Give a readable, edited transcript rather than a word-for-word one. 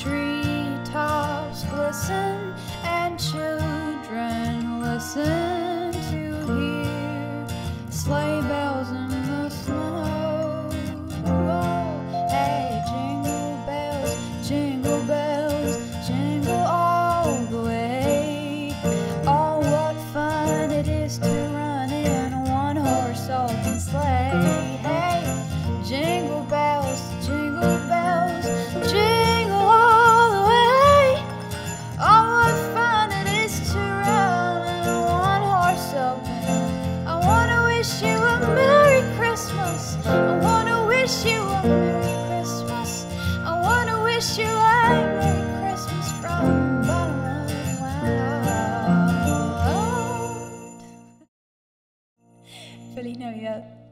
treetops glisten, and children listen to hear sleigh bells in the snow. Oh, hey, jingle bells, jingle bells, jingle all the way. Oh, what fun it is to run in a one-horse open sleigh. Hey, jingle bells, jingle bells, jingle all the way. Oh, what fun it is to run in a one-horse open. I wanna wish you a Merry Christmas. I wanna wish you a Merry Christmas. I wanna wish you a Merry Christmas from the bottom of my heart. Feliz Navidad.